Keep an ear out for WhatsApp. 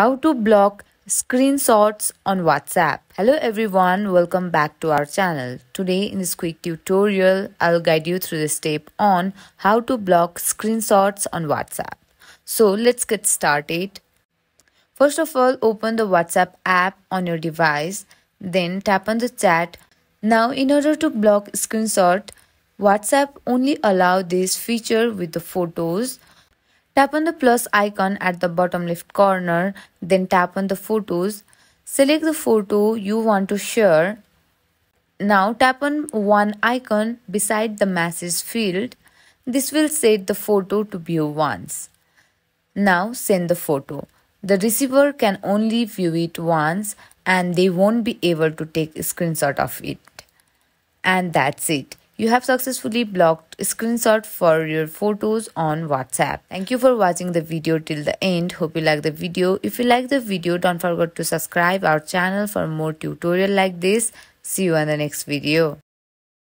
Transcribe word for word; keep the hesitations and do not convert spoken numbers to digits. How to block screenshots on WhatsApp. Hello everyone, welcome back to our channel. Today in this quick tutorial, I'll guide you through this step on how to block screenshots on WhatsApp. So let's get started. First of all, open the WhatsApp app on your device, then tap on the chat. Now in order to block screenshot, WhatsApp only allows this feature with the photos. Tap on the plus icon at the bottom left corner, then tap on the photos. Select the photo you want to share. Now tap on one icon beside the message field. This will set the photo to view once. Now send the photo. The receiver can only view it once and they won't be able to take a screenshot of it. And that's it. You have successfully blocked screenshot for your photos on WhatsApp. Thank you for watching the video till the end. Hope you like the video. If you like the video, don't forget to subscribe our channel for more tutorial like this. See you in the next video.